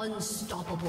Unstoppable.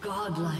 Godlike.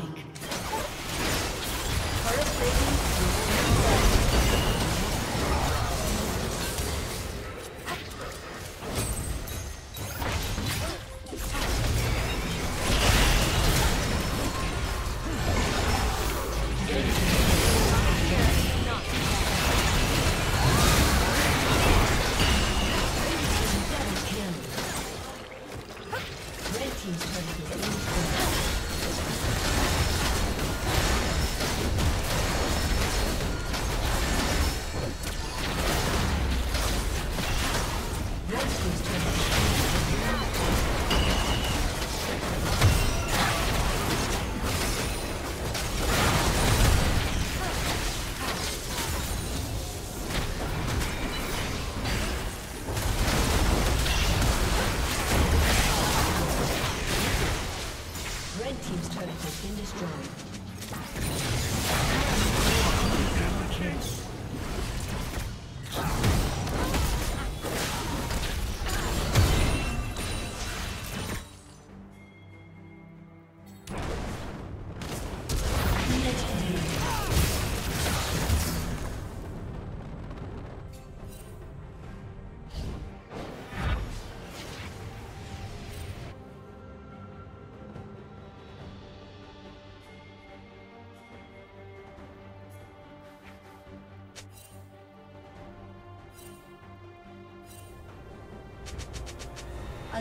A